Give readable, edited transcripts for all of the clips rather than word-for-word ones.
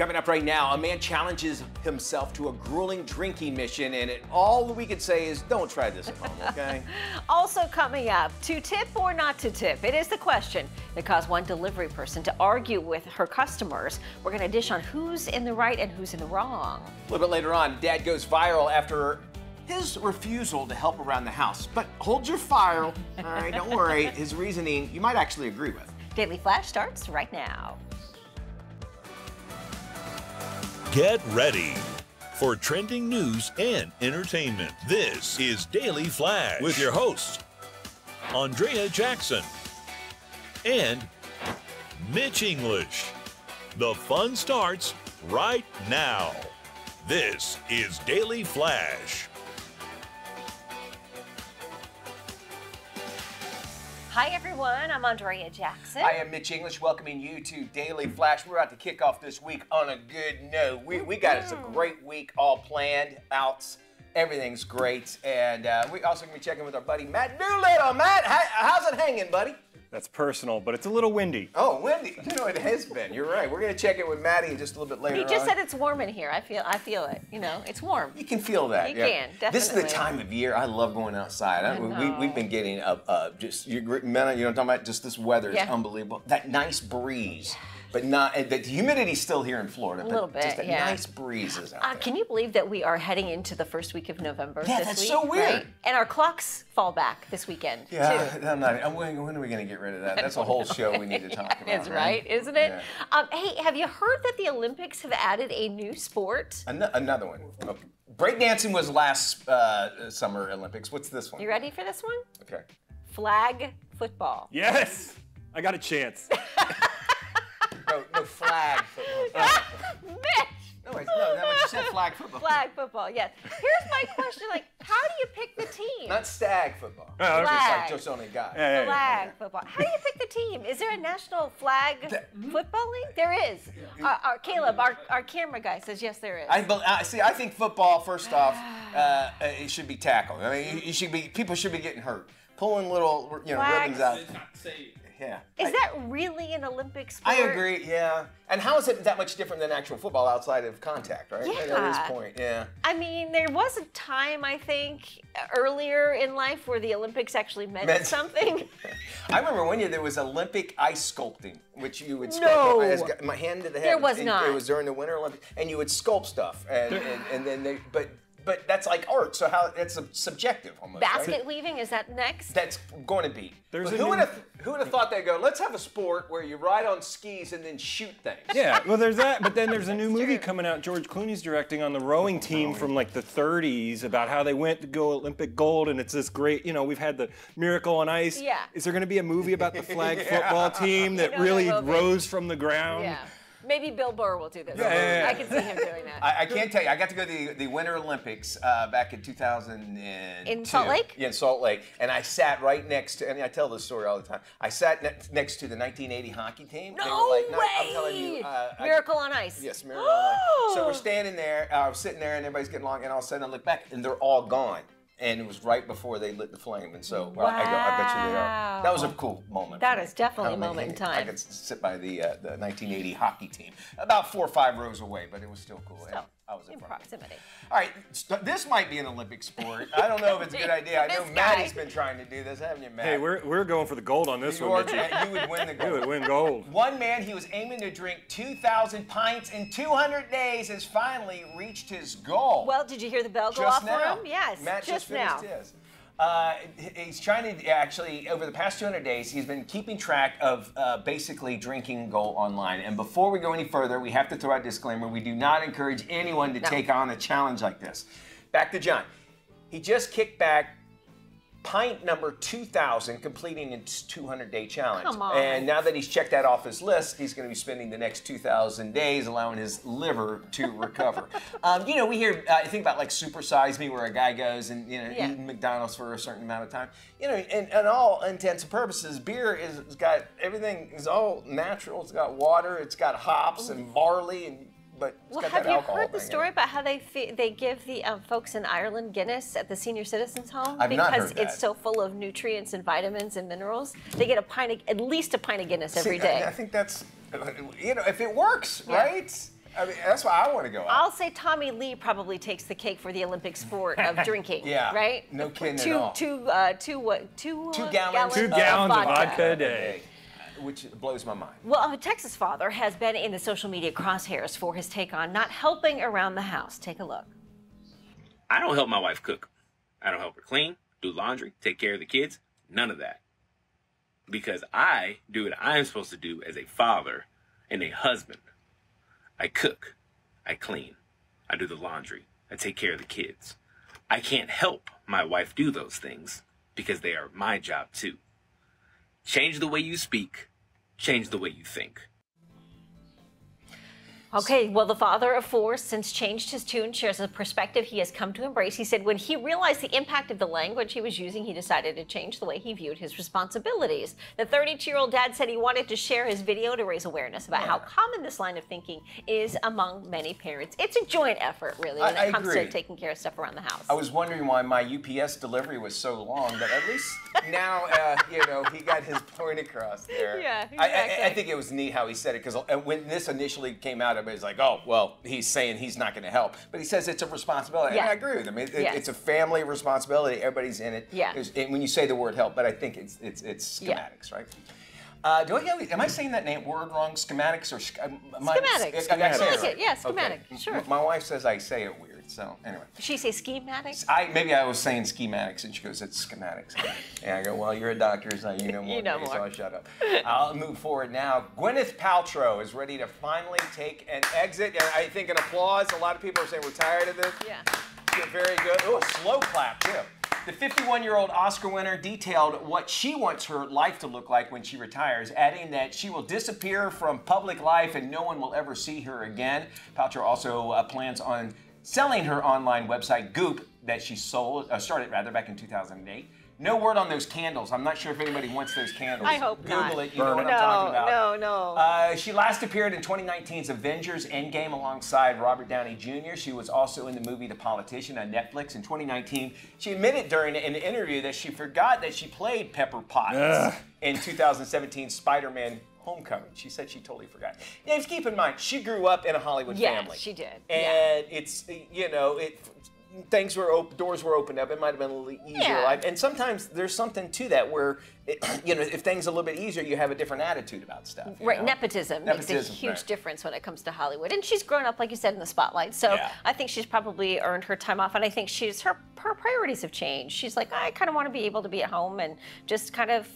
Coming up right now, a man challenges himself to a grueling drinking mission, and all we could say is don't try this at home, okay? Also coming up, to tip or not to tip? It is the question that caused one delivery person to argue with her customers. We're going to dish on who's in the right and who's in the wrong. A little bit later on, Dad goes viral after his refusal to help around the house. But hold your fire, all right, don't worry. His reasoning, you might actually agree with. Daily Flash starts right now. Get ready for trending news and entertainment. This is Daily Flash with your hosts, Andrea Jackson and Mitch English. The fun starts right now. This is Daily Flash. Hi, everyone. I'm Andrea Jackson. I am Mitch English, welcoming you to Daily Flash. We're about to kick off this week on a good note. We got us a great week all planned out. Everything's great. And we also going to be checking with our buddy Matt Doolittle. Matt, how's it hanging, buddy? That's personal, but it's a little windy. Oh, windy. You know, it has been. You're right. We're going to check in with Maddie just a little bit later on. He just said it's warm in here. I feel it. You know, it's warm. You can feel that. You can, definitely. This is the time of year I love going outside. We've been getting just, you know what I'm talking about? Just this weather is unbelievable. That nice breeze. But not the humidity's still here in Florida. But a little bit, just nice breezes out there. Can you believe that we are heading into the first week of November this week? Yeah, that's so weird. Right? And our clocks fall back this weekend, too. When are we going to get rid of that? That's a whole show we need to talk about. That's right, isn't it? Yeah. Hey, have you heard that the Olympics have added a new sport? Another one. Okay. Breakdancing was last summer Olympics. What's this one? You ready for this one? Okay. Flag football. Yes! I got a chance. No, flag football. No, wait, no, you said flag football. Flag football, yes. Here's my question, like, how do you pick the team? Not stag football. Flag. It's like just only guys. Yeah, flag football. How do you pick the team? Is there a national flag football league? There is. Caleb, our camera guy, says yes, there is. I think football, first off, it should be tackled. I mean, people should be getting hurt. Pulling little, ribbons out. It's not safe. Yeah. Is that really an Olympic sport? I agree, yeah. And how is it that much different than actual football outside of contact, right? Yeah. At this point, yeah. I mean, there was a time, I think, earlier in life where the Olympics actually meant something. I remember one year there was Olympic ice sculpting, which you would sculpt my hand to the head. There was not. It was during the Winter Olympics, and you would sculpt stuff, and then they, but that's like art, so how it's subjective almost. Basket weaving, is that next? That's going to be. Who would have thought they'd go, let's have a sport where you ride on skis and then shoot things. Yeah, well there's that, but then there's a new movie coming out, George Clooney's directing, on the rowing team from like the 30s about how they went to go Olympic gold, and it's this great, we've had the Miracle on Ice. Yeah. Is there going to be a movie about the flag football team that really rose from the ground? Yeah. Maybe Bill Burr will do this. Yeah. I can see him doing that. I can't tell you. I got to go to the Winter Olympics back in 2002. In Salt Lake? Yeah, in Salt Lake. And I sat right next to, I tell this story all the time. I sat next to the 1980 hockey team. No they were like, way! I'm telling you, Miracle on Ice. Yes, Miracle on Ice. So we're standing there, I was sitting there, and everybody's getting along, and all of a sudden I look back, and they're all gone. And it was right before they lit the flame, and so I go, I bet you they are. That was a cool moment. That is definitely a moment in time. I could sit by the 1980 hockey team, about 4 or 5 rows away, but it was still cool. So, I was in proximity. All right, this might be an Olympic sport. I don't know if it's a good idea. I know Maddie's been trying to do this, haven't you, Matt? Hey, we're going for the gold on this one. You would win the gold. You would win gold. One man, he was aiming to drink 2,000 pints in 200 days, has finally reached his goal. Well, did you hear the bell go off for him? Yes. Matt just finished his. He's trying to actually, over the past 200 days, he's been keeping track of basically drinking goal online. And before we go any further, we have to throw out a disclaimer. We do not encourage anyone to take on a challenge like this. Back to John. He just kicked back pint number 2,000, completing its 200-day challenge. Come on. And now that he's checked that off his list, he's going to be spending the next 2,000 days allowing his liver to recover. We hear, I think about like Super Size Me, where a guy goes and eating McDonald's for a certain amount of time. And all intents and purposes, beer has got everything. It's all natural. It's got water. It's got hops and barley and. But have you heard the story about how they give the folks in Ireland Guinness at the senior citizens' home? I've not heard that. Because it's so full of nutrients and vitamins and minerals. They get at least a pint of Guinness every day. I think that's, if it works, right? I mean, that's why I want to go out. I'll say Tommy Lee probably takes the cake for the Olympic sport of drinking. Yeah. Right? No kidding at all. Two gallons of vodka a day. Which blows my mind. Well, a Texas father has been in the social media crosshairs for his take on not helping around the house. Take a look. I don't help my wife cook. I don't help her clean, do laundry, take care of the kids. None of that. Because I do what I'm supposed to do as a father and a husband. I cook, I clean, I do the laundry, I take care of the kids. I can't help my wife do those things because they are my job too. Change the way you speak, change the way you think. Okay, well, the father of four since changed his tune, shares a perspective he has come to embrace. He said when he realized the impact of the language he was using, he decided to change the way he viewed his responsibilities. The 32-year-old dad said he wanted to share his video to raise awareness about how common this line of thinking is among many parents. It's a joint effort, really, when it comes to taking care of stuff around the house. I was wondering why my UPS delivery was so long, but at least now, you know, he got his point across there. Yeah, exactly. I think it was neat how he said it, because when this initially came out, everybody's like, oh, well, he's saying he's not going to help. But he says it's a responsibility. Yeah. And I agree with him. It's a family responsibility. Everybody's in it. Yeah. And when you say the word help, but I think it's schematics, right? Am I saying that word wrong? Schematics or... schematics. I say it right. Yeah, schematic. Okay. Sure. My wife says I say it weird, so anyway. She say schematics? Maybe I was saying schematics, and she goes, it's schematics. And I go, well, you're a doctor, so you know more. you know more. So I shut up. I'll move forward now. Gwyneth Paltrow is ready to finally take an exit. And I think an applause. A lot of people are saying we're tired of this. Yeah. Very good. Oh, a slow clap, too. The 51-year-old Oscar winner detailed what she wants her life to look like when she retires, adding that she will disappear from public life and no one will ever see her again. Paltrow also plans on selling her online website, Goop, that she started back in 2008. No word on those candles. I'm not sure if anybody wants those candles. I hope not. Google it. You know what I'm talking about. No, no. She last appeared in 2019's Avengers Endgame alongside Robert Downey Jr. She was also in the movie The Politician on Netflix in 2019. She admitted during an interview that she forgot that she played Pepper Potts in 2017's Spider-Man Homecoming. She said she totally forgot. Now, keep in mind, she grew up in a Hollywood family. Yes, she did. And it's, you know, things were open, doors were opened up. It might have been a little easier life. And sometimes there's something to that where, you know, if things are a little bit easier, you have a different attitude about stuff. Right, nepotism makes a huge difference when it comes to Hollywood. And she's grown up, like you said, in the spotlight. So I think she's probably earned her time off. And I think she's her priorities have changed. She's like, I kind of want to be able to be at home and just kind of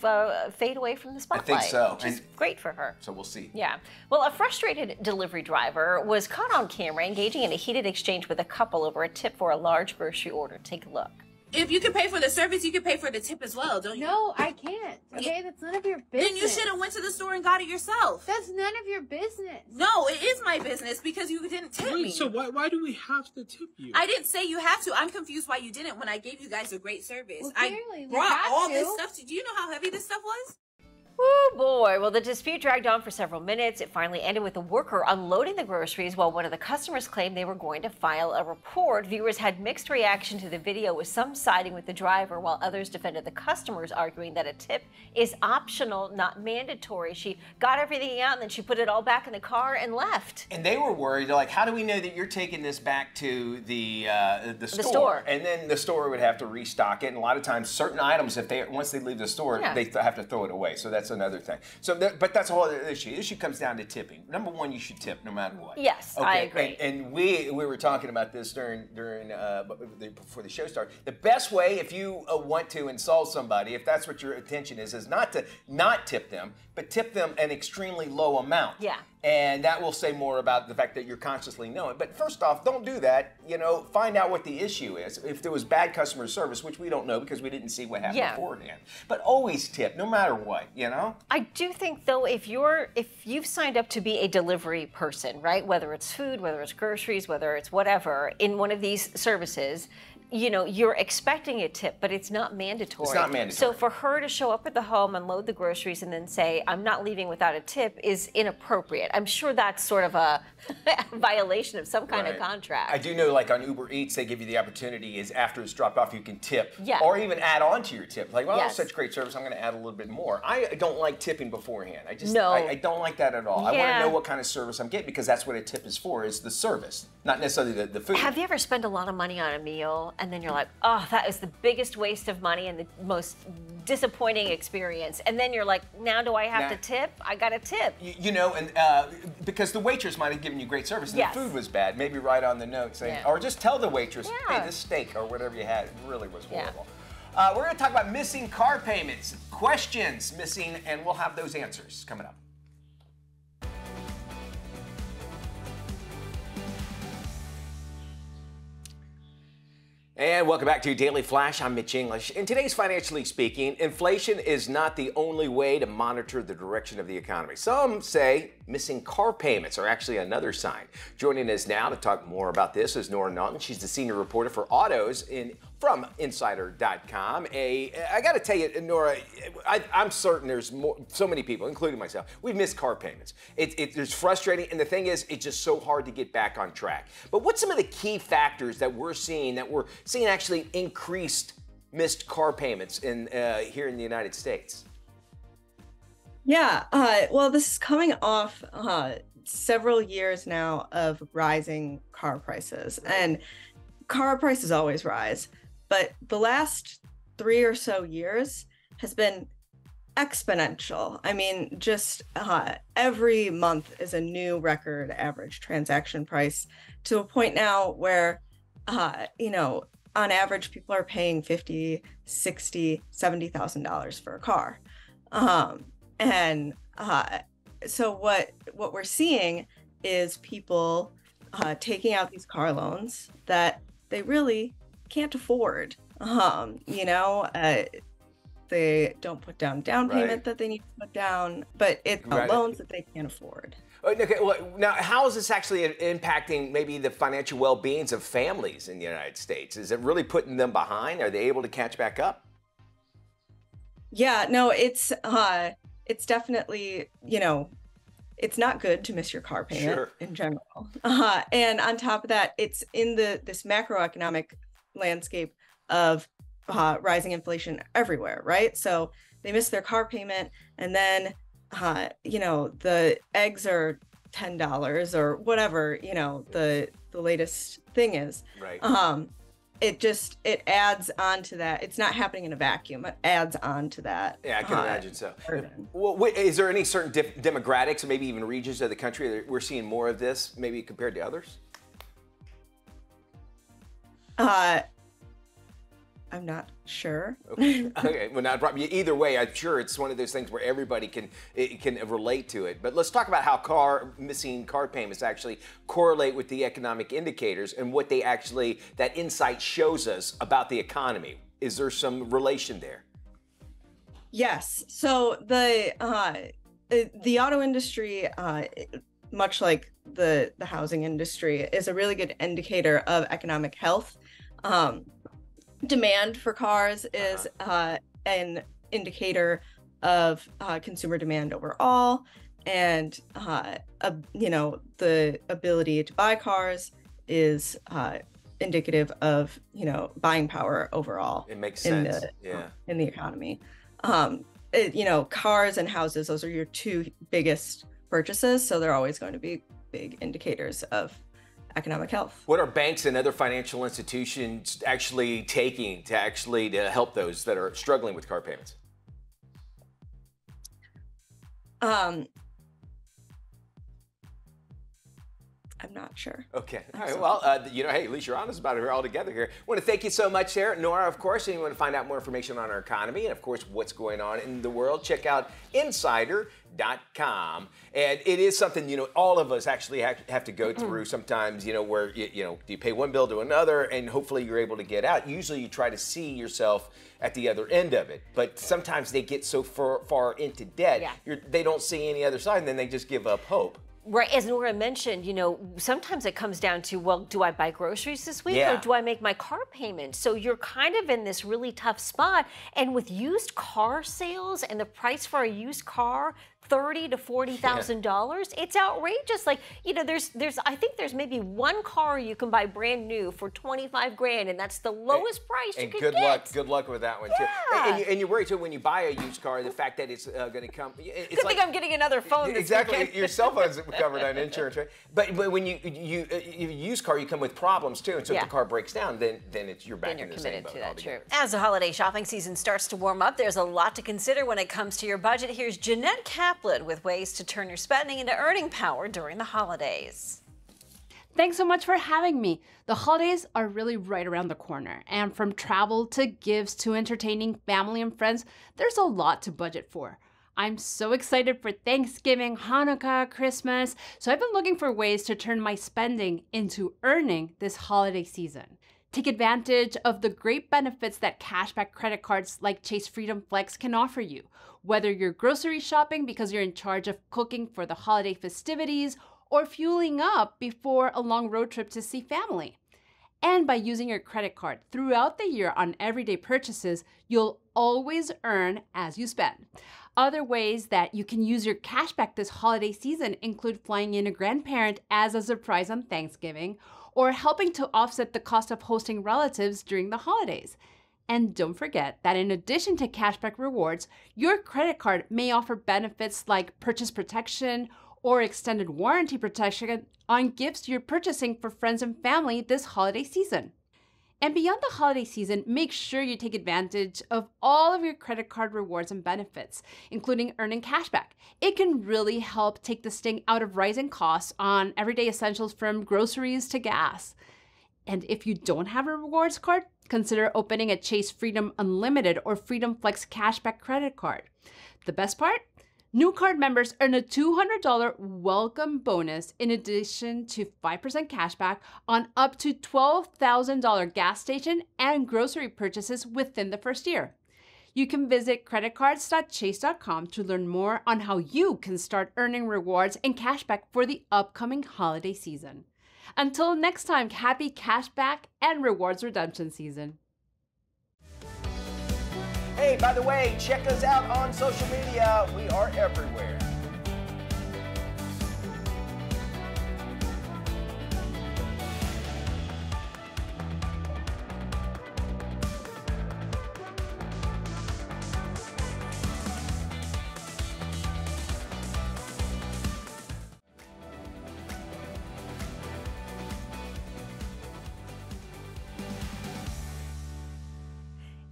fade away from the spotlight. I think so. Which is great for her. So we'll see. Yeah. Well, a frustrated delivery driver was caught on camera engaging in a heated exchange with a couple over a tip for a large grocery order. Take a look. If you can pay for the service, you can pay for the tip as well, don't you? No, I can't. Okay, that's none of your business. Then you should have went to the store and got it yourself. That's none of your business. No, it is my business because you didn't tip me. So why do we have to tip you? I didn't say you have to. I'm confused why you didn't when I gave you guys a great service. Well, clearly, I brought all this stuff to. Do you know how heavy this stuff was? Oh boy, well the dispute dragged on for several minutes. It finally ended with a worker unloading the groceries while one of the customers claimed they were going to file a report. Viewers had mixed reaction to the video, with some siding with the driver while others defended the customers, arguing that a tip is optional, not mandatory. She got everything out and then she put it all back in the car and left. And they were worried. They're like, how do we know that you're taking this back to the store? And then the store would have to restock it. And a lot of times certain items, if they once they leave the store, they have to throw it away. So that's another thing. So, but that's a whole other issue. The issue comes down to tipping. Number one, you should tip no matter what. Yes, okay. I agree. And we were talking about this before the show started. The best way, if you want to insult somebody, if that's what your intention is not to not tip them, but tip them an extremely low amount. Yeah. And that will say more about the fact that you're consciously knowing. But first off, don't do that. You know, find out what the issue is. If there was bad customer service, which we don't know because we didn't see what happened beforehand. But always tip, no matter what, you know? I do think, though, if you've signed up to be a delivery person, right, whether it's food, whether it's groceries, whether it's whatever, in one of these services, you know, you're expecting a tip, but it's not mandatory. It's not mandatory. So for her to show up at the home, unload the groceries, and then say, I'm not leaving without a tip is inappropriate. I'm sure that's sort of a violation of some kind of contract. I do know, like, on Uber Eats, they give you the opportunity is after it's dropped off, you can tip. Yeah. Or even add on to your tip. Like, well, that's such great service, I'm going to add a little bit more. I don't like tipping beforehand. I just, I don't like that at all. Yeah. I want to know what kind of service I'm getting, because that's what a tip is for, is the service, not necessarily the food. Have you ever spent a lot of money on a meal, and then you're like, oh, that is the biggest waste of money and the most disappointing experience, and then you're like, now do I have to tip? I got a tip. You know, and because the waitress might have given you great service, and the food was bad, maybe write on the note saying, or just tell the waitress, hey, this steak or whatever you had really was horrible. We're going to talk about missing car payments, questions missing, and we'll have those answers coming up. And welcome back to your Daily Flash. I'm Mitch English. In today's Financially Speaking, inflation is not the only way to monitor the direction of the economy. Some say missing car payments are actually another sign. Joining us now to talk more about this is Nora Naughton. She's the senior reporter for autos from insider.com. I got to tell you, Nora, I'm certain there's so many people, including myself, we've missed car payments. It's frustrating, and the thing is, it's just so hard to get back on track. But what's some of the key factors that we're seeing actually increased missed car payments in here in the United States? Yeah, well, this is coming off several years now of rising car prices, and car prices always rise. But the last 3 or so years has been exponential. I mean, just every month is a new record average transaction price, to a point now where, you know, on average, people are paying $50,000, $60,000, $70,000 for a car. So what we're seeing is people taking out these car loans that they really can't afford. You know, they don't put down payment that they need to put down, but it's loans that they can't afford. Okay, well, now, how is this actually impacting maybe the financial well-being of families in the United States? Is it really putting them behind? Are they able to catch back up? Yeah, no, it's definitely, you know, it's not good to miss your car payment in general. And on top of that, it's in this macroeconomic landscape of rising inflation everywhere, right? So they miss their car payment, and then you know, the eggs are $10 or whatever, you know, the latest thing is. Right. It just, it adds on to that. It's not happening in a vacuum. It adds on to that. Yeah, I can imagine so. Well, is there any certain demographics, maybe even regions of the country that we're seeing more of this, maybe compared to others? I'm not sure. Okay. Well, not probably. Either way, I'm sure it's one of those things where everybody can relate to it. But let's talk about how missing car payments actually correlate with the economic indicators and what they actually, that insight shows us about the economy. Is there some relation there? Yes. So the auto industry, much like the housing industry, is a really good indicator of economic health. Demand for cars is an indicator of consumer demand overall, and you know, the ability to buy cars is indicative of, you know, buying power overall. It makes sense in the economy. You know, cars and houses, those are your two biggest purchases, so they're always going to be big indicators of economic health. What are banks and other financial institutions actually taking to help those that are struggling with car payments? I'm not sure. Okay. All right. Well, you know, hey, at least you're honest about it. We're all together here. I want to thank you so much, Sarah. Nora, of course, and you want to find out more information on our economy and, of course, what's going on in the world, check out insider.com. And it is something, you know, all of us actually have to go through sometimes, you know, where, you know, you pay one bill to another and hopefully you're able to get out. Usually you try to see yourself at the other end of it, but sometimes they get so far into debt, they don't see any other side, and then they just give up hope. Right, as Nora mentioned, you know, sometimes it comes down to, well, do I buy groceries this week or do I make my car payment? So you're kind of in this really tough spot. And with used car sales and the price for a used car, $30,000 to $40,000, it's outrageous. Like, you know, there's I think there's maybe one car you can buy brand new for $25,000, and that's the lowest price you can get. And good luck with that one too. And you worry too when you buy a used car, the fact that it's going to come. It's good like, thing I'm getting another phone. Exactly, your cell phone's covered on insurance, right? But when you use car, you come with problems too. And so if the car breaks down, then it's you're back then you're in the same boat altogether. As the holiday shopping season starts to warm up, there's a lot to consider when it comes to your budget. Here's Jeanette Kaplan with ways to turn your spending into earning power during the holidays. Thanks so much for having me. The holidays are really right around the corner, and from travel to gifts to entertaining family and friends, there's a lot to budget for. I'm so excited for Thanksgiving, Hanukkah, Christmas, so I've been looking for ways to turn my spending into earning this holiday season. Take advantage of the great benefits that cashback credit cards like Chase Freedom Flex can offer you, whether you're grocery shopping because you're in charge of cooking for the holiday festivities or fueling up before a long road trip to see family. And by using your credit card throughout the year on everyday purchases, you'll always earn as you spend. Other ways that you can use your cashback this holiday season include flying in a grandparent as a surprise on Thanksgiving, or helping to offset the cost of hosting relatives during the holidays. And don't forget that in addition to cashback rewards, your credit card may offer benefits like purchase protection or extended warranty protection on gifts you're purchasing for friends and family this holiday season. And beyond the holiday season, make sure you take advantage of all of your credit card rewards and benefits, including earning cashback. It can really help take the sting out of rising costs on everyday essentials from groceries to gas. And if you don't have a rewards card, consider opening a Chase Freedom Unlimited or Freedom Flex cashback credit card. The best part? New card members earn a $200 welcome bonus in addition to 5% cashback on up to $12,000 gas station and grocery purchases within the first year. You can visit creditcards.chase.com to learn more on how you can start earning rewards and cashback for the upcoming holiday season. Until next time, happy cashback and rewards redemption season. Hey, by the way, check us out on social media. We are everywhere.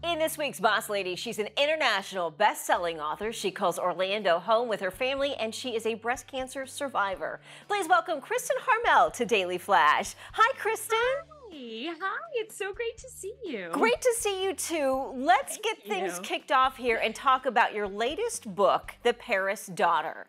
In this week's Boss Lady, she's an international best-selling author. She calls Orlando home with her family, and she is a breast cancer survivor. Please welcome Kristin Harmel to Daily Flash. Hi, Kristin. Hi, it's so great to see you. Great to see you too. Let's get things kicked off here and talk about your latest book, The Paris Daughter.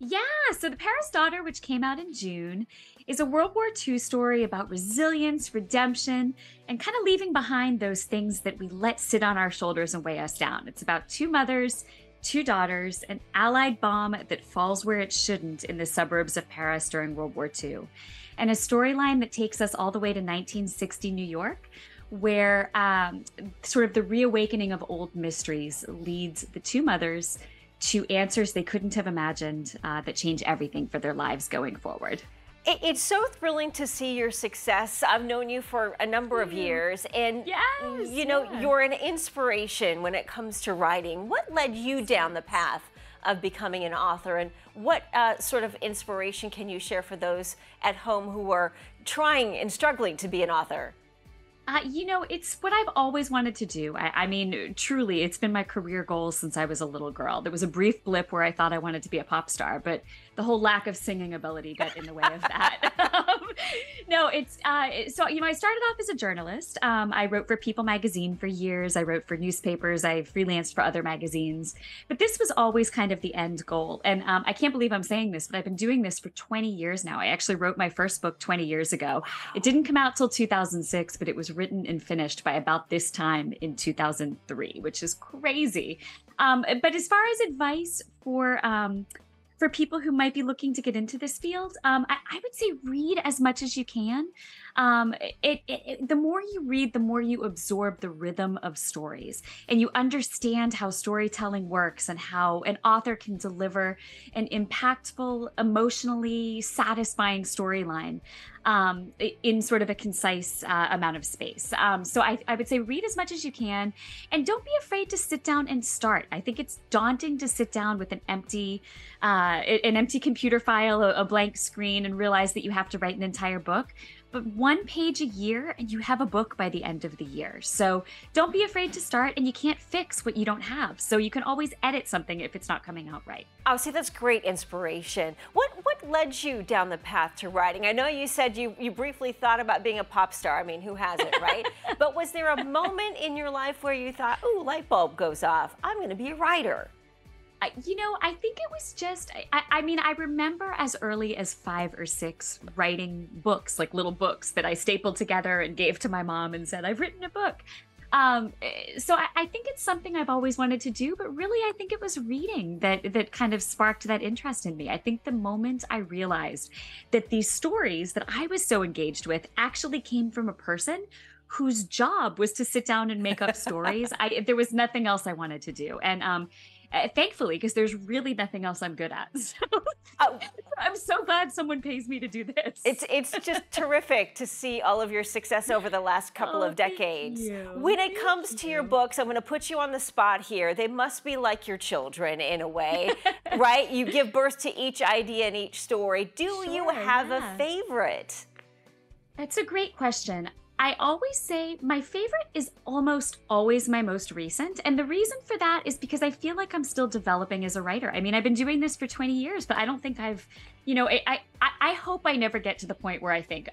Yeah, so The Paris Daughter, which came out in June, is a World War II story about resilience, redemption, and kind of leaving behind those things that we let sit on our shoulders and weigh us down. It's about two mothers, two daughters, an Allied bomb that falls where it shouldn't in the suburbs of Paris during World War II, and a storyline that takes us all the way to 1960 New York, where sort of the reawakening of old mysteries leads the two mothers to answers they couldn't have imagined that change everything for their lives going forward. It's so thrilling to see your success. I've known you for a number of years, and you know, you're an inspiration when it comes to writing. What led you down the path of becoming an author, and what sort of inspiration can you share for those at home who are trying and struggling to be an author? You know, it's what I've always wanted to do. I mean, truly, it's been my career goal since I was a little girl. There was a brief blip where I thought I wanted to be a pop star, but the whole lack of singing ability got in the way of that. No, it's, so, you know, I started off as a journalist. I wrote for People magazine for years. I wrote for newspapers. I freelanced for other magazines, but this was always kind of the end goal. And I can't believe I'm saying this, but I've been doing this for 20 years now. I actually wrote my first book 20 years ago. Wow. It didn't come out till 2006, but it was written and finished by about this time in 2003, which is crazy. But as far as advice for for people who might be looking to get into this field, I would say read as much as you can. The more you read, the more you absorb the rhythm of stories, and you understand how storytelling works and how an author can deliver an impactful, emotionally satisfying storyline in sort of a concise amount of space. So I would say read as much as you can, and don't be afraid to sit down and start. I think it's daunting to sit down with an empty computer file, a blank screen, and realize that you have to write an entire book. But one page a year and you have a book by the end of the year. So don't be afraid to start, and you can't fix what you don't have. So you can always edit something if it's not coming out right. Oh, see, that's great inspiration. What led you down the path to writing? I know you said you briefly thought about being a pop star. I mean, who hasn't, right? But was there a moment in your life where you thought, ooh, light bulb goes off, I'm gonna be a writer? You know, I think it was just, I mean, I remember as early as 5 or 6 writing books, like little books that I stapled together and gave to my mom and said, I've written a book. So I think it's something I've always wanted to do, but really I think it was reading that kind of sparked that interest in me. I think the moment I realized that these stories that I was so engaged with actually came from a person whose job was to sit down and make up stories, there was nothing else I wanted to do. And thankfully, because there's really nothing else I'm good at. So I'm so glad someone pays me to do this. It's just terrific to see all of your success over the last couple of decades. When it comes to your books, I'm going to put you on the spot here. They must be like your children in a way, right? You give birth to each idea and each story. Do you have a favorite? That's a great question. I always say my favorite is almost always my most recent. And the reason for that is because I feel like I'm still developing as a writer. I mean, I've been doing this for 20 years, but I don't think I've, you know, I hope I never get to the point where I think,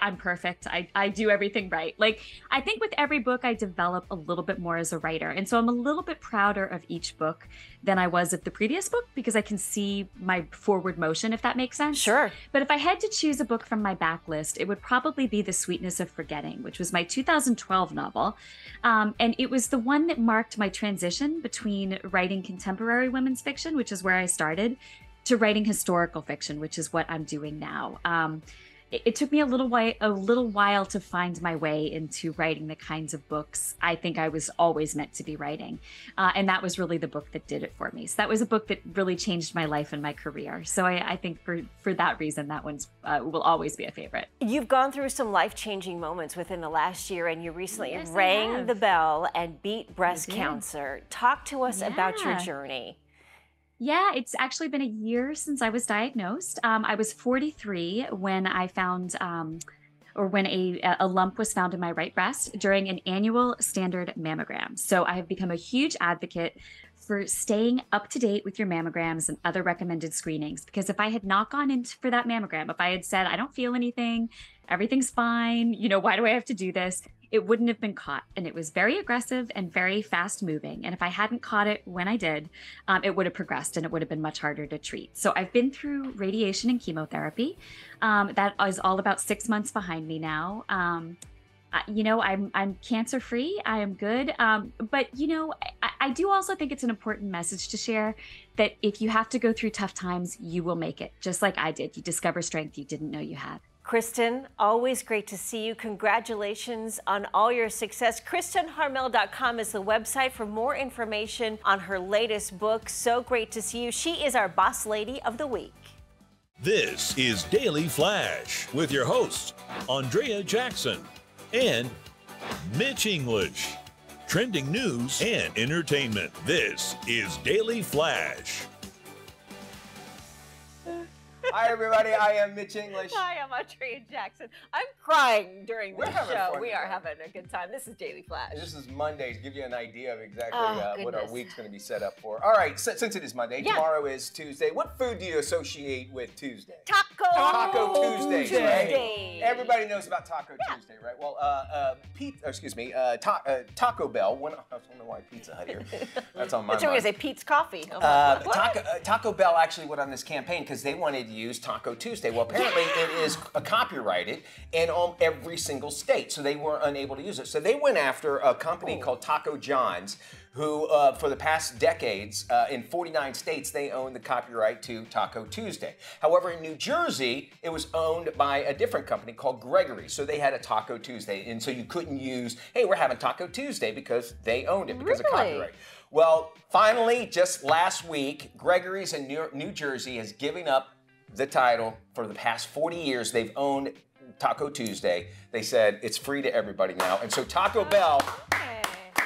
I'm perfect. I do everything right. Like, I think with every book, I develop a little bit more as a writer. And so I'm a little bit prouder of each book than I was of the previous book because I can see my forward motion, if that makes sense. Sure. But if I had to choose a book from my backlist, it would probably be The Sweetness of Forgetting, which was my 2012 novel. And it was the one that marked my transition between writing contemporary women's fiction, which is where I started, to writing historical fiction, which is what I'm doing now. It took me a little while to find my way into writing the kinds of books I think I was always meant to be writing. And that was really the book that did it for me. So that was a book that really changed my life and my career. So I think for that reason, that one's will always be a favorite. You've gone through some life-changing moments within the last year, and you recently rang the bell and beat breast cancer. Talk to us about your journey. Yeah, it's actually been a year since I was diagnosed. I was 43 when I found, when a lump was found in my right breast during an annual standard mammogram. So I have become a huge advocate for staying up to date with your mammograms and other recommended screenings, because if I had not gone in for that mammogram, if I had said, I don't feel anything, everything's fine, you know, why do I have to do this? It wouldn't have been caught. And it was very aggressive and very fast moving. And if I hadn't caught it when I did, it would have progressed and it would have been much harder to treat. So I've been through radiation and chemotherapy. That is all about 6 months behind me now. You know, I'm cancer free. I am good. But, you know, I do also think it's an important message to share that if you have to go through tough times, you will make it, just like I did. You discover strength you didn't know you had. Kristin, always great to see you. Congratulations on all your success. KristinHarmel.com is the website for more information on her latest book. So great to see you. She is our Boss Lady of the Week. This is Daily Flash with your hosts, Andrea Jackson and Mitch English. Trending news and entertainment. This is Daily Flash. Hi, everybody. I am Mitch English. Hi, I'm Andrea Jackson. I'm crying during this show. We are having a good time. This is Daily Flash. And this is Monday to give you an idea of exactly what our week's going to be set up for. All right, since it is Monday, tomorrow is Tuesday. What food do you associate with Tuesday? Taco Tuesday, right? Everybody knows about Taco Tuesday, right? Well, Taco Bell. I don't know why Pizza Hut here. That's on my mind. I was going to say Pete's Coffee. Taco Bell actually went on this campaign because they wanted you use Taco Tuesday. Well, apparently it is copyrighted in every single state, so they were unable to use it. So they went after a company called Taco John's, who for the past decades, in 49 states, they owned the copyright to Taco Tuesday. However, in New Jersey, it was owned by a different company called Gregory's. So they had a Taco Tuesday, and so you couldn't use, hey, we're having Taco Tuesday, because they owned it because of copyright. Well, finally, just last week, Gregory's in New Jersey has given up the title. For the past 40 years, they've owned Taco Tuesday. They said it's free to everybody now. And so Taco Bell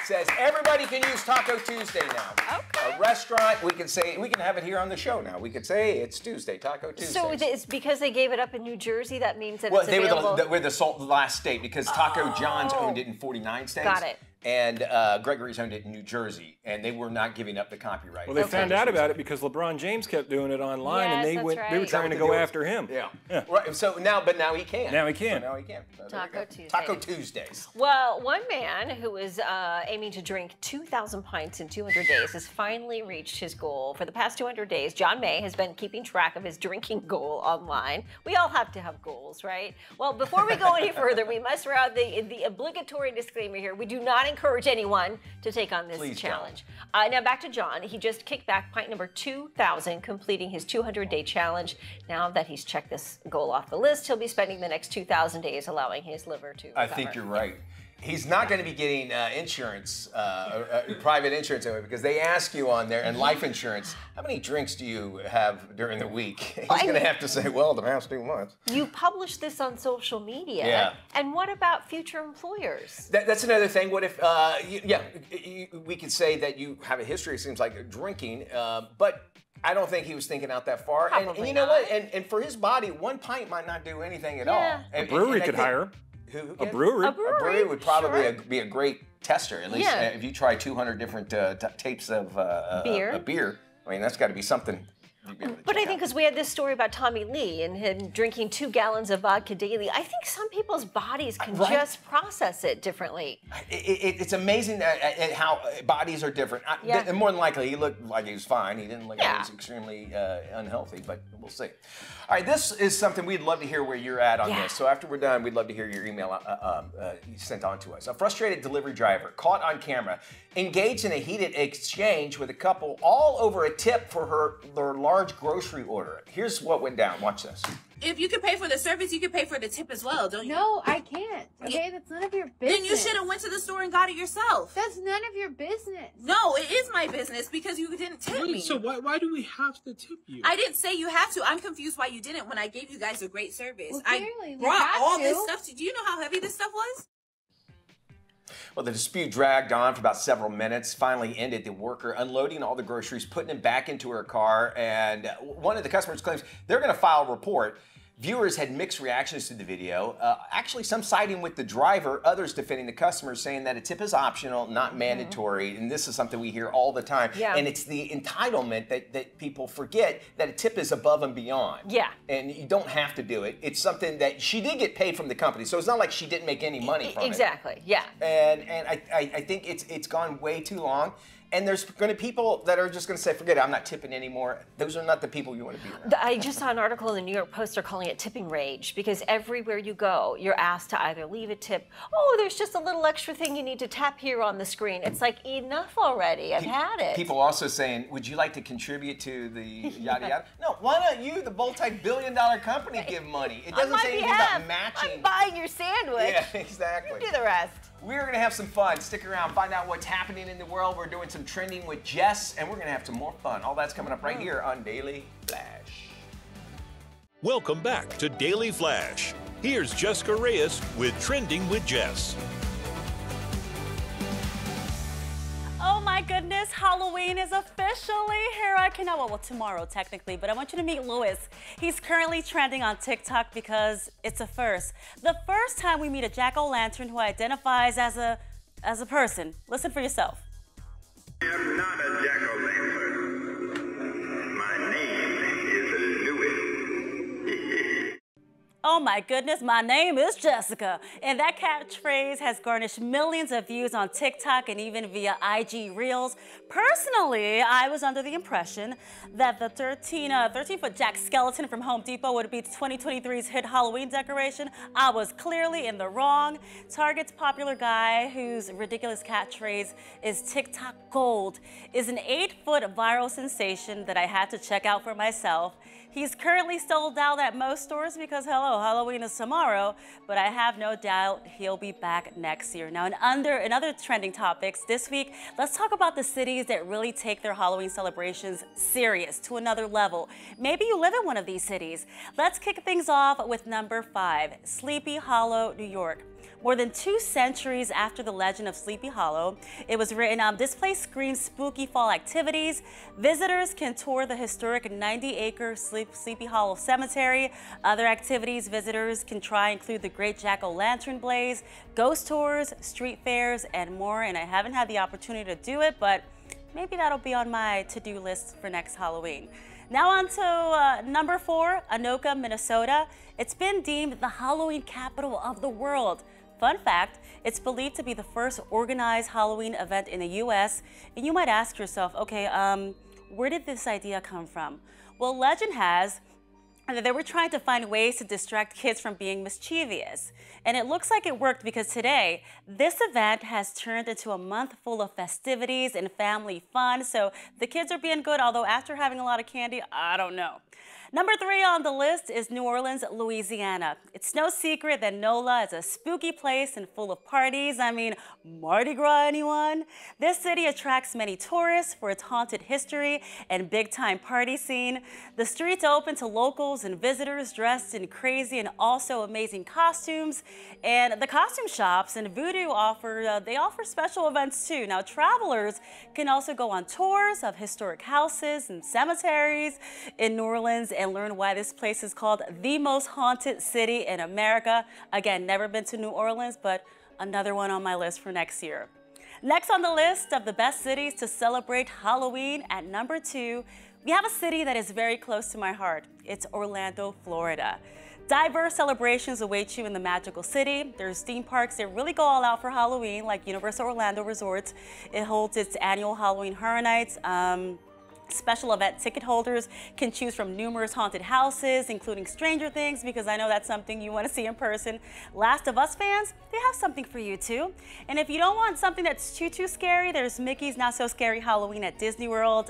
says everybody can use Taco Tuesday now. Okay. A restaurant, we can say, we can have it here on the show now. We could say, hey, it's Tuesday, Taco Tuesday. So it's because they gave it up in New Jersey, that means that it's available? Well, they were the last state, because Taco John's owned it in 49 states. Got it. And Gregory's owned it in New Jersey, and they were not giving up the copyright. Well, they found out about it because LeBron James kept doing it online, and they went. Right. They were trying to go after him. Yeah. Right. So now, but now he can. Now he can. So now he can. So Taco Tuesday. Taco Tuesdays. Well, one man who was aiming to drink 2,000 pints in 200 days has finally reached his goal. For the past 200 days, John May has been keeping track of his drinking goal online. We all have to have goals, right? Well, before we go any further, we must throw out the obligatory disclaimer here. We do not encourage anyone to take on this challenge. Now back to John. He just kicked back pint number 2,000, completing his 200-day challenge. Now that he's checked this goal off the list, he'll be spending the next 2,000 days allowing his liver to recover. I think you're right. He's not going to be getting insurance, private insurance, because they ask you on there, and life insurance, how many drinks do you have during the week? He's going to have to say, well, the past 2 months. You publish this on social media. Yeah. And what about future employers? That's another thing. What if, we could say that you have a history, it seems like, drinking, but I don't think he was thinking out that far. And you know what? And for his body, one pint might not do anything at all. And, a brewery could hire him. A brewery. A brewery would probably be a great tester. At least if you try 200 different tapes of beer, I mean, that's got to be something. But I think because we had this story about Tommy Lee and him drinking 2 gallons of vodka daily, I think some people's bodies can just process it differently. It's amazing how bodies are different. And more than likely, he looked like he was fine. He didn't look like he was extremely unhealthy, but we'll see. All right, this is something we'd love to hear where you're at on this. So after we're done, we'd love to hear your email sent on to us. A frustrated delivery driver caught on camera engaged in a heated exchange with a couple all over a tip for their large grocery order. Here's what went down. Watch this. If you can pay for the service, you can pay for the tip as well, don't you? No, I can't. Okay, that's none of your business. Then you should have went to the store and got it yourself. That's none of your business. No, it is my business because you didn't tip me. So why do we have to tip you? I didn't say you have to. I'm confused why you didn't when I gave you guys a great service. Well, clearly, I brought all this stuff to you. Do you know how heavy this stuff was? Well, the dispute dragged on for about several minutes, finally ended the worker unloading all the groceries, putting them back into her car, and one of the customers claims they're going to file a report. Viewers had mixed reactions to the video, actually some siding with the driver, others defending the customer, saying that a tip is optional, not mandatory, and this is something we hear all the time. Yeah. And it's the entitlement that people forget, that a tip is above and beyond. Yeah. And you don't have to do it. It's something that she did get paid from the company, so it's not like she didn't make any money from it. Yeah. And I think it's gone way too long. And there's going to be people that are just going to say, forget it, I'm not tipping anymore. Those are not the people you want to be around. I just saw an article in the New York Post, they're calling it tipping rage, because everywhere you go, you're asked to either leave a tip, oh, there's just a little extra thing you need to tap here on the screen. It's like, enough already, I've had it. People also saying, would you like to contribute to the yada yada? No, why don't you, the multi-billion-dollar company, give money? It doesn't say anything about matching. I'm buying your sandwich. Yeah, exactly. You do the rest. We're going to have some fun. Stick around, find out what's happening in the world. We're doing some trending with Jess, and we're going to have some more fun. All that's coming up right here on Daily Flash. Welcome back to Daily Flash. Here's Jessica Reyes with Trending with Jess. Oh my goodness, Halloween is officially here. I cannot, well, tomorrow technically, but I want you to meet Louis. He's currently trending on TikTok because it's a first. The first time we meet a jack-o'-lantern who identifies as a person. Listen for yourself. I am not a jack-o'-lantern. My name is Louis. Oh my goodness, my name is Jessica. And that catchphrase has garnished millions of views on TikTok and even via IG Reels. Personally, I was under the impression that the 13-foot Jack skeleton from Home Depot would be 2023's hit Halloween decoration. I was clearly in the wrong. Target's popular guy, whose ridiculous catchphrase is TikTok gold, is an 8-foot viral sensation that I had to check out for myself. He's currently sold out at most stores because, hello, Halloween is tomorrow, but I have no doubt he'll be back next year. Now, in other trending topics this week, let's talk about the cities that really take their Halloween celebrations serious to another level. Maybe you live in one of these cities. Let's kick things off with number 5, Sleepy Hollow, New York. More than 2 centuries after the legend of Sleepy Hollow, it was written, this place screams spooky fall activities. Visitors can tour the historic 90-acre Sleepy Hollow Cemetery. Other activities visitors can try include the Great Jack-O-Lantern Blaze, ghost tours, street fairs, and more. And I haven't had the opportunity to do it, but maybe that'll be on my to-do list for next Halloween. Now on to number 4, Anoka, Minnesota. It's been deemed the Halloween capital of the world. Fun fact, it's believed to be the first organized Halloween event in the U.S. And you might ask yourself, okay, where did this idea come from? Well, legend has that they were trying to find ways to distract kids from being mischievous. And it looks like it worked, because today, this event has turned into a month full of festivities and family fun. So the kids are being good, although after having a lot of candy, I don't know. Number 3 on the list is New Orleans, Louisiana. It's no secret that NOLA is a spooky place and full of parties. I mean, Mardi Gras, anyone? This city attracts many tourists for its haunted history and big-time party scene. The streets open to locals and visitors dressed in crazy and also amazing costumes. And the costume shops and voodoo offer special events too. Now, travelers can also go on tours of historic houses and cemeteries in New Orleans and learn why this place is called the most haunted city in America. Again, never been to New Orleans, but another one on my list for next year. Next on the list of the best cities to celebrate Halloween, at number 2, we have a city that is very close to my heart. It's Orlando, Florida. Diverse celebrations await you in the magical city. There's theme parks that really go all out for Halloween, like Universal Orlando Resorts. It holds its annual Halloween Horror Nights. Special event ticket holders can choose from numerous haunted houses, including Stranger Things, because I know that's something you want to see in person. Last of Us fans, they have something for you too. And if you don't want something that's too scary, there's Mickey's Not So Scary Halloween at Disney World.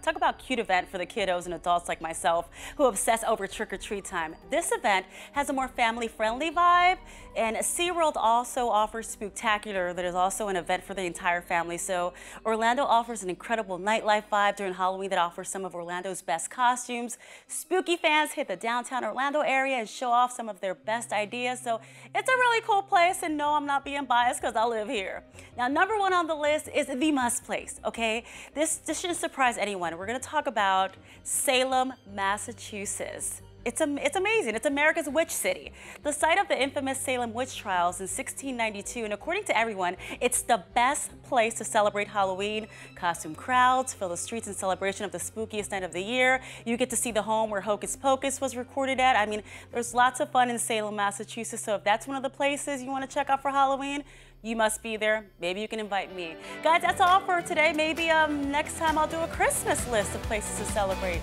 Talk about cute event for the kiddos and adults like myself who obsess over trick-or-treat time. This event has a more family-friendly vibe, and SeaWorld also offers Spooktacular. That is also an event for the entire family. So Orlando offers an incredible nightlife vibe during Halloween that offers some of Orlando's best costumes. Spooky fans hit the downtown Orlando area and show off some of their best ideas. So it's a really cool place, and no, I'm not being biased because I live here. Now, number 1 on the list is the must place, okay? This shouldn't surprise anyone. We're gonna talk about Salem, Massachusetts. It's amazing. It's America's witch city. The site of the infamous Salem witch trials in 1692, and according to everyone, it's the best place to celebrate Halloween. Costume crowds fill the streets in celebration of the spookiest night of the year. You get to see the home where Hocus Pocus was recorded at. I mean, there's lots of fun in Salem, Massachusetts, so if that's one of the places you want to check out for Halloween, you must be there. Maybe you can invite me. Guys, that's all for today. Maybe next time I'll do a Christmas list of places to celebrate.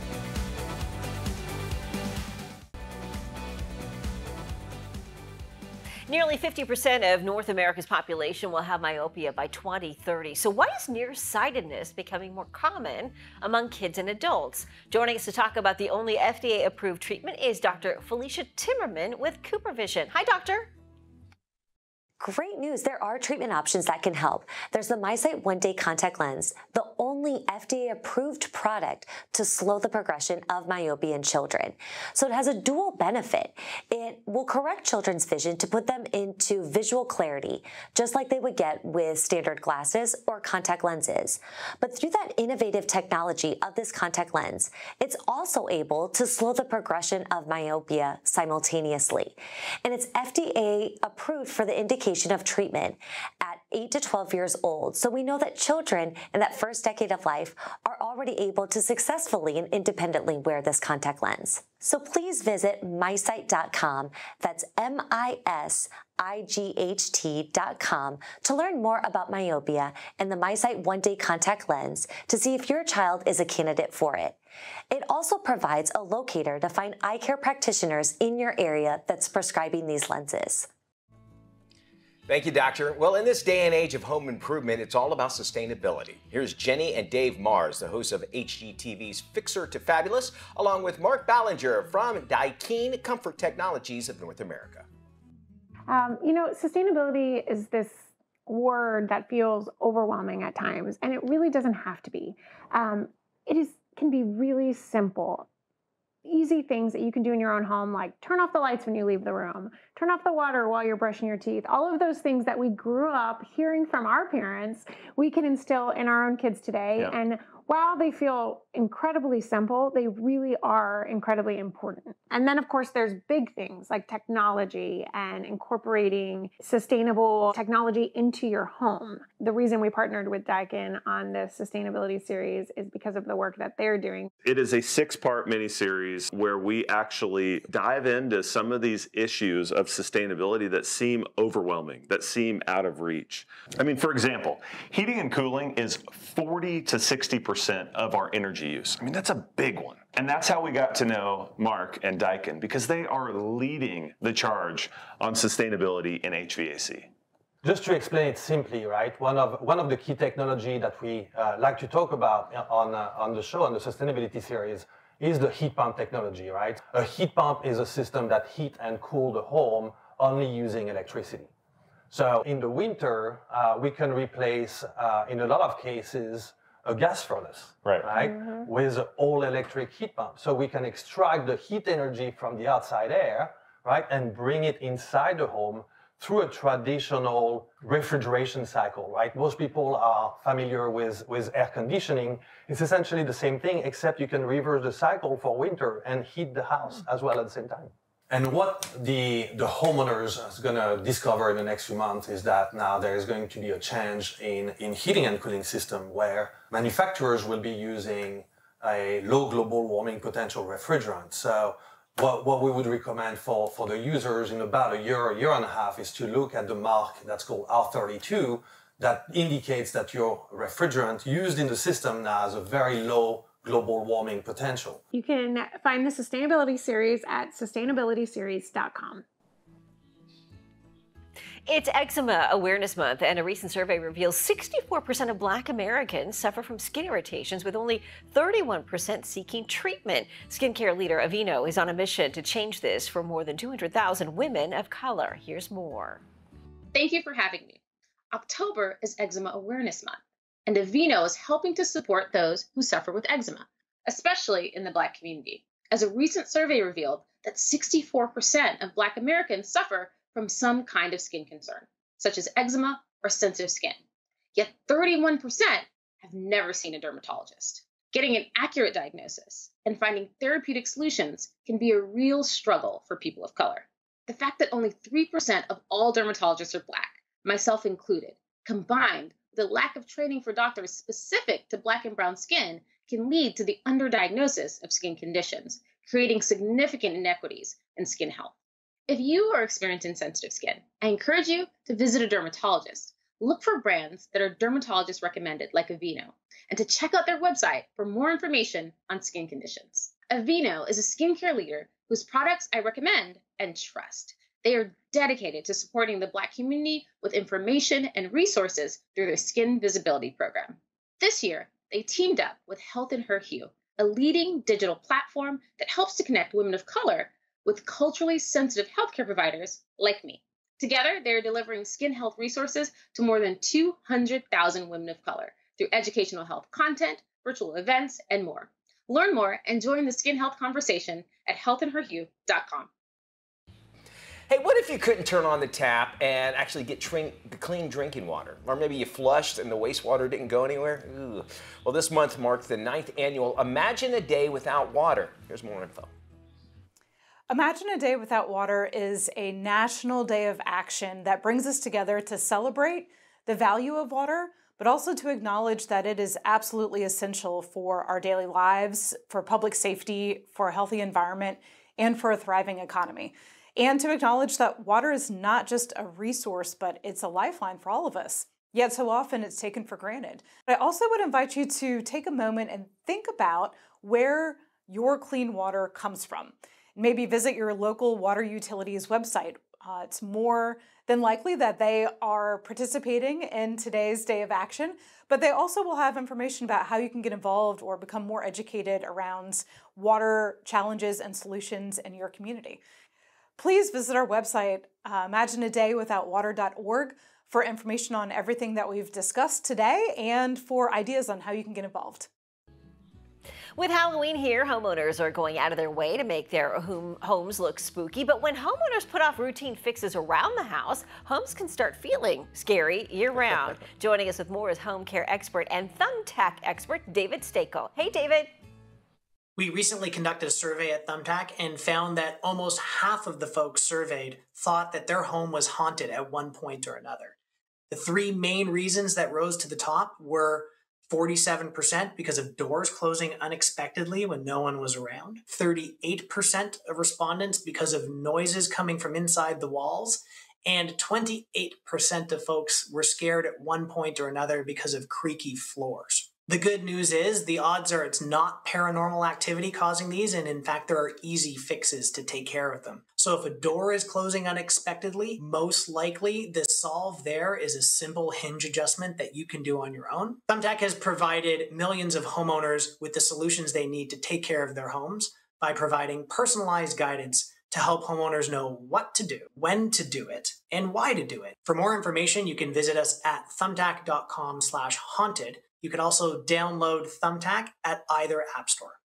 Nearly 50% of North America's population will have myopia by 2030. So why is nearsightedness becoming more common among kids and adults? Joining us to talk about the only FDA-approved treatment is Dr. Felicia Timmerman with Cooper Vision. Hi, doctor. Great news. There are treatment options that can help. There's the MySight one-day contact lens, the only FDA-approved product to slow the progression of myopia in children. So it has a dual benefit. It will correct children's vision to put them into visual clarity, just like they would get with standard glasses or contact lenses. But through that innovative technology of this contact lens, it's also able to slow the progression of myopia simultaneously. And it's FDA-approved for the indication initiation of treatment at 8 to 12 years old. So we know that children in that first decade of life are already able to successfully and independently wear this contact lens. So please visit mysight.com, that's MISIGHT.com, to learn more about myopia and the MySight one-day contact lens to see if your child is a candidate for it. It also provides a locator to find eye care practitioners in your area that's prescribing these lenses. Thank you, Doctor. Well, in this day and age of home improvement, it's all about sustainability. Here's Jenny and Dave Mars, the hosts of HGTV's Fixer to Fabulous, along with Mark Ballinger from Daikin Comfort Technologies of North America. You know, sustainability is this word that feels overwhelming at times, and it really doesn't have to be. It can be really simple, easy things that you can do in your own home, like turn off the lights when you leave the room, turn off the water while you're brushing your teeth. All of those things that we grew up hearing from our parents, we can instill in our own kids today. Yeah. And while they feel incredibly simple, they really are incredibly important. And then, of course, there's big things like technology and incorporating sustainable technology into your home. The reason we partnered with Daikin on this sustainability series is because of the work that they're doing. It is a six-part miniseries where we actually dive into some of these issues of sustainability that seem overwhelming, that seem out of reach. I mean, for example, heating and cooling is 40 to 60% of our energy use. I mean, that's a big one. And that's how we got to know Mark and Daikin, because they are leading the charge on sustainability in HVAC. Just to explain it simply, right? One of the key technology that we like to talk about on the show, on the sustainability series, is the heat pump technology, right? A heat pump is a system that heat and cool the home only using electricity. So in the winter, we can replace, in a lot of cases, a gas furnace, right? Mm-hmm. With an all-electric heat pump. So we can extract the heat energy from the outside air, right, and bring it inside the home through a traditional refrigeration cycle, right? Most people are familiar with air conditioning. It's essentially the same thing, except you can reverse the cycle for winter and heat the house as well at the same time. And what the homeowners is going to discover in the next few months is that now there is going to be a change in heating and cooling system where manufacturers will be using a low global warming potential refrigerant. So what we would recommend for the users in about a year and a half, is to look at the mark that's called R32 that indicates that your refrigerant used in the system now has a very low global warming potential. You can find the Sustainability Series at sustainabilityseries.com. It's Eczema Awareness Month, and a recent survey reveals 64% of Black Americans suffer from skin irritations, with only 31% seeking treatment. Skincare leader Aveeno is on a mission to change this for more than 200,000 women of color. Here's more. Thank you for having me. October is Eczema Awareness Month, and Aveeno is helping to support those who suffer with eczema, especially in the Black community, as a recent survey revealed that 64% of Black Americans suffer from some kind of skin concern, such as eczema or sensitive skin. Yet 31% have never seen a dermatologist. Getting an accurate diagnosis and finding therapeutic solutions can be a real struggle for people of color. The fact that only 3% of all dermatologists are Black, myself included, combined the lack of training for doctors specific to Black and brown skin can lead to the underdiagnosis of skin conditions, creating significant inequities in skin health. If you are experiencing sensitive skin, I encourage you to visit a dermatologist. Look for brands that are dermatologist recommended, like Aveeno, and to check out their website for more information on skin conditions. Aveeno is a skincare leader whose products I recommend and trust. They are dedicated to supporting the Black community with information and resources through their Skin Visibility Program. This year, they teamed up with Health in Her Hue, a leading digital platform that helps to connect women of color with culturally sensitive healthcare providers like me. Together, they are delivering skin health resources to more than 200,000 women of color through educational health content, virtual events, and more. Learn more and join the skin health conversation at healthinherhue.com. Hey, what if you couldn't turn on the tap and actually get clean drinking water? Or maybe you flushed and the wastewater didn't go anywhere? Ooh. Well, this month marked the 9th annual Imagine a Day Without Water. Here's more info. Imagine a Day Without Water is a national day of action that brings us together to celebrate the value of water, but also to acknowledge that it is absolutely essential for our daily lives, for public safety, for a healthy environment, and for a thriving economy. And to acknowledge that water is not just a resource, but it's a lifeline for all of us. Yet so often it's taken for granted. But I also would invite you to take a moment and think about where your clean water comes from. Maybe visit your local water utilities website. It's more than likely that they are participating in today's Day of Action, but they also will have information about how you can get involved or become more educated around water challenges and solutions in your community. Please visit our website, imagineadaywithoutwater.org, for information on everything that we've discussed today and for ideas on how you can get involved. With Halloween here, homeowners are going out of their way to make their homes look spooky, but when homeowners put off routine fixes around the house, homes can start feeling scary year-round. Joining us with more is home care expert and Thumbtack expert David Stakel. Hey, David. We recently conducted a survey at Thumbtack and found that almost half of the folks surveyed thought that their home was haunted at one point or another. The three main reasons that rose to the top were 47% because of doors closing unexpectedly when no one was around, 38% of respondents because of noises coming from inside the walls, and 28% of folks were scared at one point or another because of creaky floors. The good news is the odds are it's not paranormal activity causing these, and in fact there are easy fixes to take care of them. So if a door is closing unexpectedly, most likely the solve there is a simple hinge adjustment that you can do on your own. Thumbtack has provided millions of homeowners with the solutions they need to take care of their homes by providing personalized guidance to help homeowners know what to do, when to do it, and why to do it. For more information, you can visit us at thumbtack.com/haunted. You can also download Thumbtack at either app store.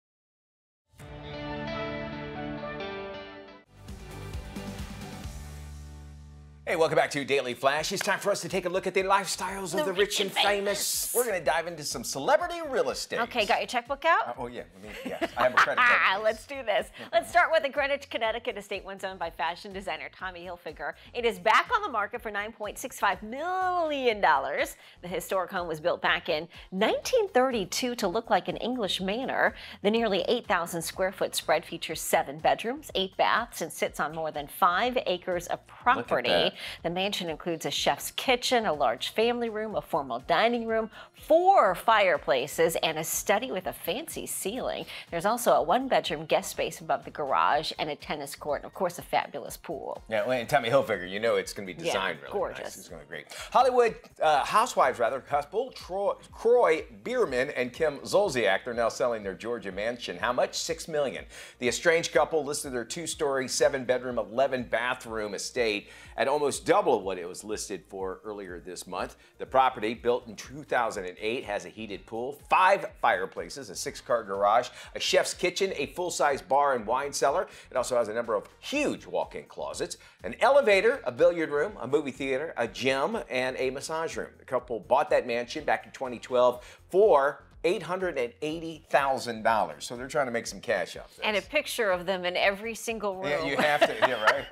Hey, welcome back to Daily Flash. It's time for us to take a look at the lifestyles of the rich and famous. We're going to dive into some celebrity real estate. Okay, got your checkbook out? Oh, yeah. Yes, I have a credit card. Let's do this. Let's start with the Greenwich, Connecticut estate once owned by fashion designer Tommy Hilfiger. It is back on the market for $9.65 million. The historic home was built back in 1932 to look like an English manor. The nearly 8,000 square foot spread features 7 bedrooms, 8 baths, and sits on more than 5 acres of property. The mansion includes a chef's kitchen, a large family room, a formal dining room, 4 fireplaces, and a study with a fancy ceiling. There's also a 1-bedroom guest space above the garage and a tennis court, and of course, a fabulous pool. Yeah, and Tommy Hilfiger, you know it's going to be designed really gorgeous. Nice. It's going to be great. Hollywood housewives, rather, couple Troy Bierman and Kim Zolciak, they're now selling their Georgia mansion. How much? $6 million. The estranged couple listed their 2-story, 7-bedroom, 11-bathroom estate at almost double what it was listed for earlier this month. The property, built in 2008, has a heated pool, 5 fireplaces, a 6-car garage, a chef's kitchen, a full-size bar and wine cellar. It also has a number of huge walk-in closets, an elevator, a billiard room, a movie theater, a gym, and a massage room. The couple bought that mansion back in 2012 for $880,000. So they're trying to make some cash off this. And a picture of them in every single room. Yeah, you have to, yeah, right?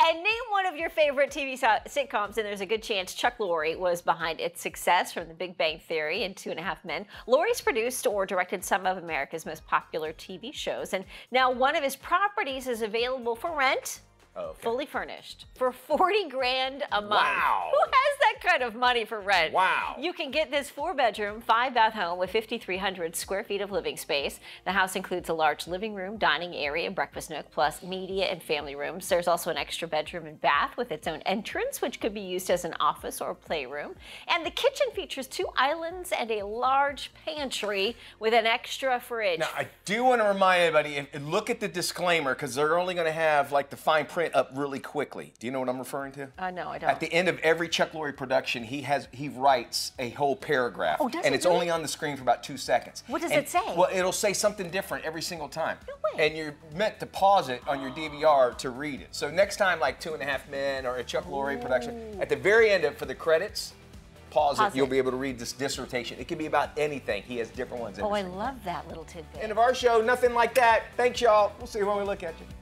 And name one of your favorite TV sitcoms, and there's a good chance Chuck Lorre was behind its success, from The Big Bang Theory and Two and a Half Men. Lorre's produced or directed some of America's most popular TV shows, and now one of his properties is available for rent. Oh, okay. Fully furnished for $40,000 a month. Wow. Who has that kind of money for rent? Wow. You can get this 4-bedroom, 5-bath home with 5,300 square feet of living space. The house includes a large living room, dining area, and breakfast nook, plus media and family rooms. There's also an extra bedroom and bath with its own entrance, which could be used as an office or a playroom. And the kitchen features 2 islands and a large pantry with an extra fridge. Now, I do want to remind everybody, and look at the disclaimer, because they're only going to have like the fine print up really quickly. Do you know what I'm referring to? No, I don't. At the end of every Chuck Lorre production, he writes a whole paragraph. Oh, does it? And it's only on the screen for about 2 seconds. What does it say? Well, it'll say something different every single time. No way. And you're meant to pause it on your DVR to read it. So next time, like Two and a Half Men or a Chuck Lorre production, at the very end for the credits, pause it. You'll be able to read this dissertation. It can be about anything. He has different ones. Oh, I love that little tidbit. End of our show, nothing like that. Thanks, y'all. We'll see you when we look at you.